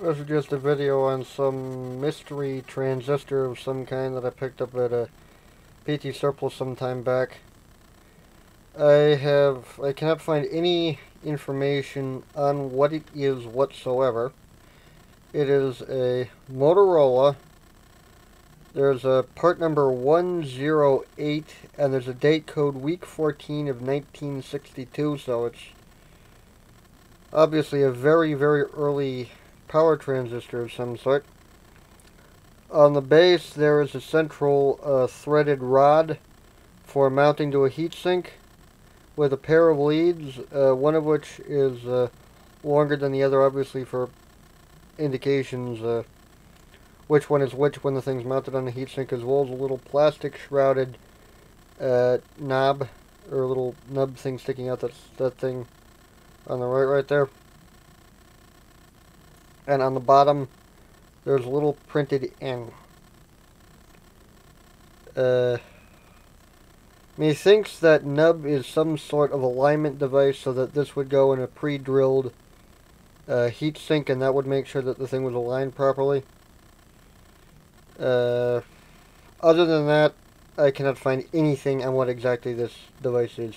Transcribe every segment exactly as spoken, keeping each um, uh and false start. This is just a video on some mystery transistor of some kind that I picked up at a P T Surplus some time back. I have, I cannot find any information on what it is whatsoever. It is a Motorola. There's a part number one zero eight, and there's a date code week fourteen of nineteen sixty-two, so it's obviously a very, very early power transistor of some sort. On the base there is a central uh, threaded rod for mounting to a heatsink with a pair of leads, uh, one of which is uh, longer than the other, obviously for indications uh, which one is which when the thing's mounted on the heatsink, as well as a little plastic shrouded uh, knob or little nub thing sticking out. That's that thing on the right right there. And on the bottom there's a little printed N. Uh, methinks that nub is some sort of alignment device, so that this would go in a pre-drilled uh, heat sink, and that would make sure that the thing was aligned properly. Uh, other than that, I cannot find anything on what exactly this device is.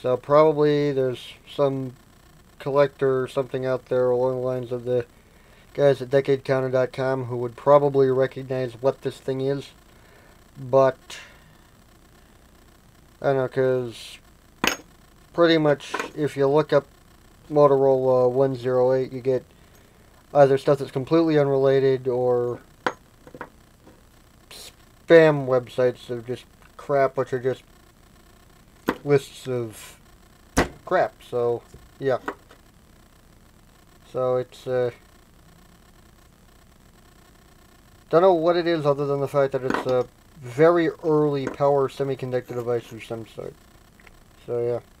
So probably there's some collector or something out there along the lines of the guys at Decade Counter dot com who would probably recognize what this thing is, but I don't know, because pretty much if you look up Motorola one zero eight, you get either stuff that's completely unrelated or spam websites of just crap, which are just lists of crap. So yeah. So it's, uh, don't know what it is other than the fact that it's a very early power semiconductor device of some sort. So yeah.